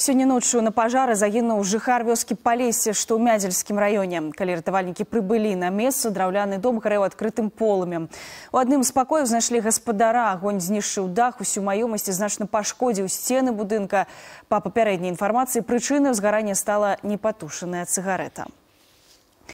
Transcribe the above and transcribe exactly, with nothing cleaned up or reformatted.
Сегодня ночью на пожары загинул жыхар вёскі Палессе, что ў Мядзельскім районе. Калі ратавальнікі прыбылі на место, драўляны дом гарэў адкрытым полымем. У адным з пакояў знайшлі гаспадара. Агонь знішчыў дах, усю маёмасці значна пашкодзіў сцены будынка. Па папярэдняй інфармацыі, прычынай узгарання стала непатушаная цыгарета.